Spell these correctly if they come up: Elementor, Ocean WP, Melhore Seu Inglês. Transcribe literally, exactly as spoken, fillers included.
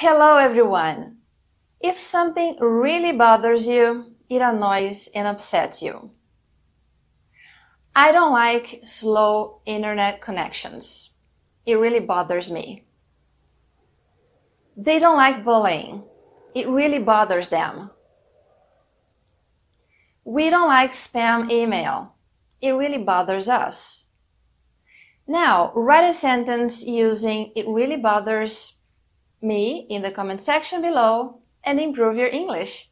Hello everyone! If something really bothers you, it annoys and upsets you. I don't like slow internet connections. It really bothers me. They don't like bullying. It really bothers them. We don't like spam email. It really bothers us. Now, write a sentence using "it really bothers me" in the comment section below and improve your English.